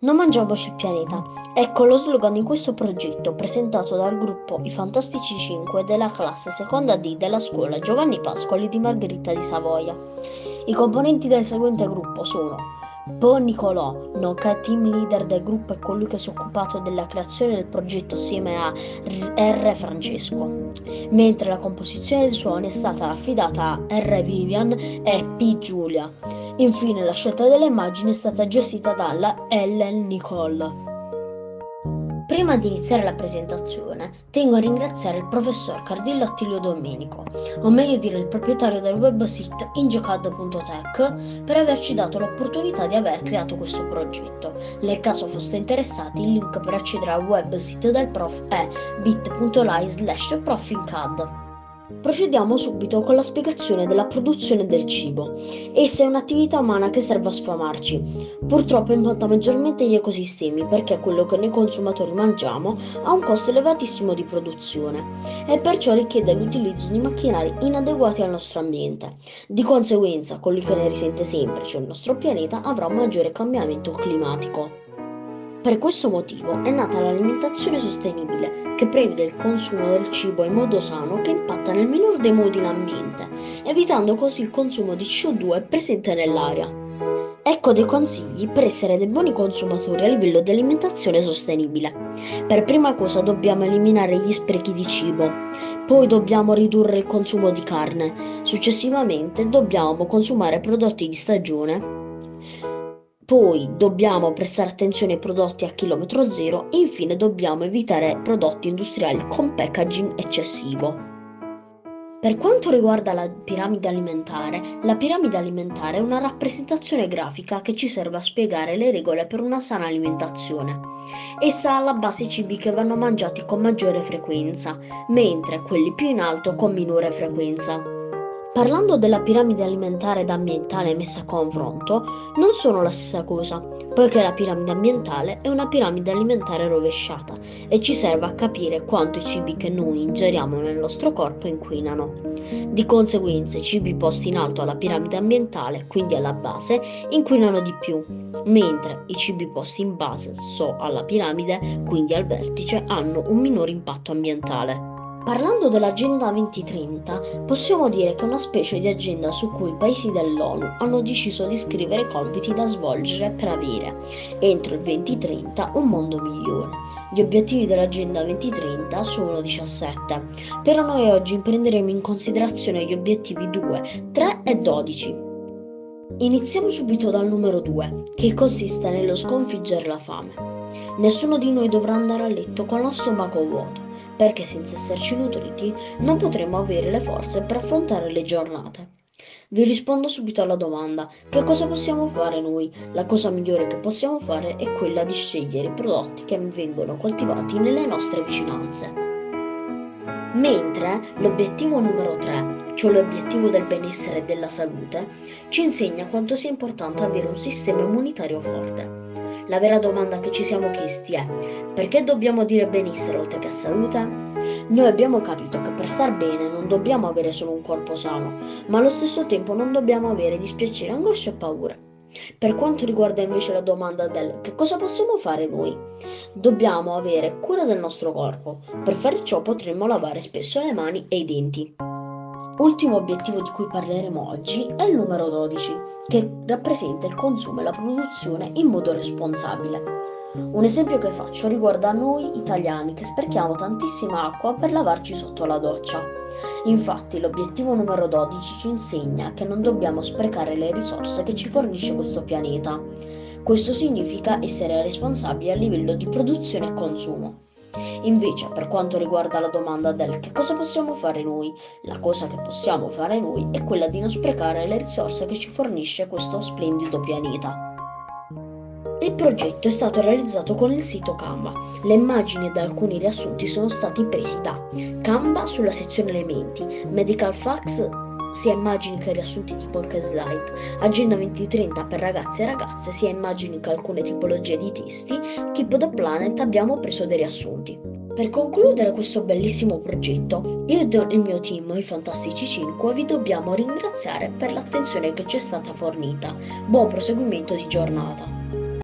Non mangiamoci il pianeta. Ecco lo slogan di questo progetto presentato dal gruppo I Fantastici 5 della classe seconda D della scuola Giovanni Pascoli di Margherita di Savoia. I componenti del seguente gruppo sono Bo Nicolò, nonché team leader del gruppo e colui che si è occupato della creazione del progetto assieme a R. Francesco, mentre la composizione dei suoni è stata affidata a R. Vivian e P Giulia. Infine, la scelta delle immagini è stata gestita dalla Ellen Nicole. Prima di iniziare la presentazione, tengo a ringraziare il professor Cardillo Attilio Domenico, o meglio dire il proprietario del website ingiocad.tech, per averci dato l'opportunità di aver creato questo progetto. Nel caso foste interessati, il link per accedere al website del prof è bit.ly/profincad. Procediamo subito con la spiegazione della produzione del cibo. Essa è un'attività umana che serve a sfamarci. Purtroppo impatta maggiormente gli ecosistemi perché quello che noi consumatori mangiamo ha un costo elevatissimo di produzione e perciò richiede l'utilizzo di macchinari inadeguati al nostro ambiente. Di conseguenza, colui che ne risente sempre, cioè il nostro pianeta, avrà un maggiore cambiamento climatico. Per questo motivo è nata l'alimentazione sostenibile, che prevede il consumo del cibo in modo sano che impatta nel minor dei modi l'ambiente, evitando così il consumo di CO2 presente nell'aria. Ecco dei consigli per essere dei buoni consumatori a livello di alimentazione sostenibile. Per prima cosa dobbiamo eliminare gli sprechi di cibo, poi dobbiamo ridurre il consumo di carne, successivamente dobbiamo consumare prodotti di stagione. Poi dobbiamo prestare attenzione ai prodotti a chilometro zero e infine dobbiamo evitare prodotti industriali con packaging eccessivo. Per quanto riguarda la piramide alimentare è una rappresentazione grafica che ci serve a spiegare le regole per una sana alimentazione. Essa ha alla base i cibi che vanno mangiati con maggiore frequenza, mentre quelli più in alto con minore frequenza. Parlando della piramide alimentare ed ambientale messa a confronto, non sono la stessa cosa, poiché la piramide ambientale è una piramide alimentare rovesciata e ci serve a capire quanto i cibi che noi ingeriamo nel nostro corpo inquinano. Di conseguenza, i cibi posti in alto alla piramide ambientale, quindi alla base, inquinano di più, mentre i cibi posti in basso alla piramide, quindi al vertice, hanno un minore impatto ambientale. Parlando dell'Agenda 2030, possiamo dire che è una specie di agenda su cui i paesi dell'ONU hanno deciso di scrivere i compiti da svolgere per avere, entro il 2030, un mondo migliore. Gli obiettivi dell'Agenda 2030 sono 17, però noi oggi prenderemo in considerazione gli obiettivi 2, 3 e 12. Iniziamo subito dal numero 2, che consiste nello sconfiggere la fame. Nessuno di noi dovrà andare a letto con lo stomaco vuoto, perché senza esserci nutriti non potremo avere le forze per affrontare le giornate. Vi rispondo subito alla domanda: che cosa possiamo fare noi? La cosa migliore che possiamo fare è quella di scegliere i prodotti che vengono coltivati nelle nostre vicinanze. Mentre l'obiettivo numero 3, cioè l'obiettivo del benessere e della salute, ci insegna quanto sia importante avere un sistema immunitario forte. La vera domanda che ci siamo chiesti è: perché dobbiamo dire benessere oltre che salute? Noi abbiamo capito che per star bene non dobbiamo avere solo un corpo sano, ma allo stesso tempo non dobbiamo avere dispiacere, angoscia e paure. Per quanto riguarda invece la domanda del che cosa possiamo fare noi, dobbiamo avere cura del nostro corpo. Per fare ciò potremmo lavare spesso le mani e i denti. Ultimo obiettivo di cui parleremo oggi è il numero 12, che rappresenta il consumo e la produzione in modo responsabile. Un esempio che faccio riguarda noi italiani che sprechiamo tantissima acqua per lavarci sotto la doccia. Infatti l'obiettivo numero 12 ci insegna che non dobbiamo sprecare le risorse che ci fornisce questo pianeta. Questo significa essere responsabili a livello di produzione e consumo. Invece, per quanto riguarda la domanda del che cosa possiamo fare noi, la cosa che possiamo fare noi è quella di non sprecare le risorse che ci fornisce questo splendido pianeta. Il progetto è stato realizzato con il sito Canva. Le immagini ed alcuni riassunti sono stati presi da Canva sulla sezione Elementi, Medical Facts sia immagini che riassunti di qualche slide, Agenda 2030 per ragazzi e ragazze sia immagini che alcune tipologie di testi, The Planet abbiamo preso dei riassunti. Per concludere questo bellissimo progetto, io e il mio team, i Fantastici 5, vi dobbiamo ringraziare per l'attenzione che ci è stata fornita. Buon proseguimento di giornata!